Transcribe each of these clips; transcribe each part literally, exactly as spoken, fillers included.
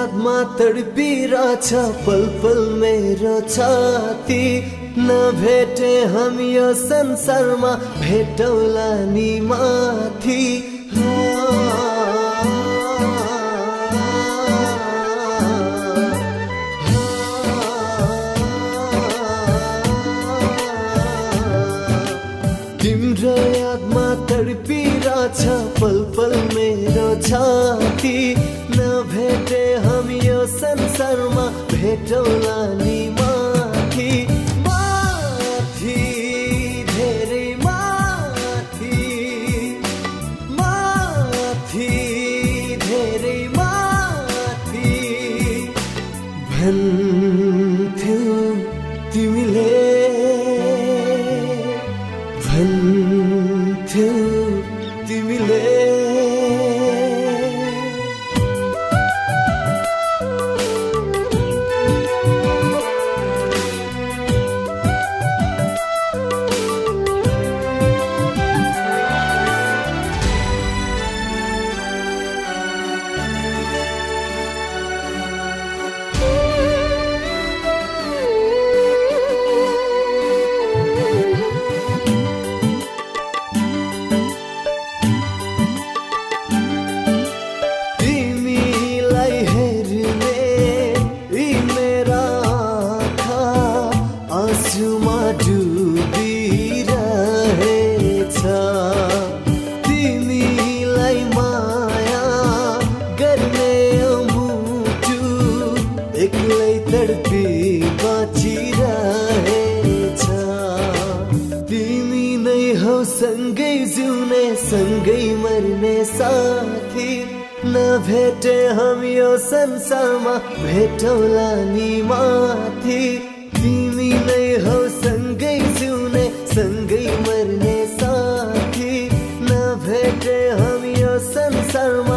याद मां तड़पिरा छ पल पल मेरो छाती, न भेटे हम यो संसार मां भेटौला नि माथि। तिम्रो याद मां तड़पिरा छ पल पल मेरो छाती, न भेटे हम यो संसारमा भेटौला नि माथि। माथि धेरै माथि, माथि धेरै माथि भन्थ्यौ तिमीले, भन्थ्यौ तिमीले। एक्लै तड़पी बाँचिरहेछ, तिमी नै हौ सँगै जिउने सँगै मर्ने साथी, न भेटे हम यो संसारमा भेटौला नि माथि। तिमी नै हौ सँगै जिउने सँगै मर्ने साथी, न भेटे हम यो संसारमा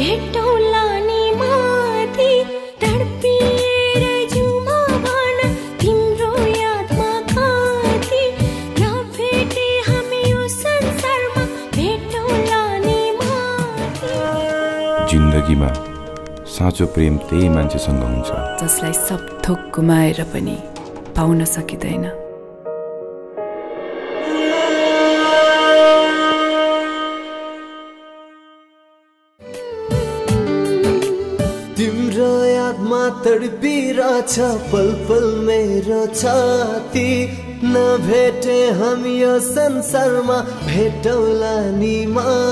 भेटौला नि माथि, तड़पिएर जुमा भन तिम्रो यादमा कति, नभेटे हामी यो संसारमा भेटौला नि माथि। जिन्दगीमा साँचो प्रेम त्यही मान्छेसँग हुन्छ जसलाई सब थोक गुमाएर पनि पाउन सकिँदैन। तिम्रो याद मा तड़पिरा छ पल पल मेरो छाती, न भेटे हम यो संसारमा भेटौला नि माथि।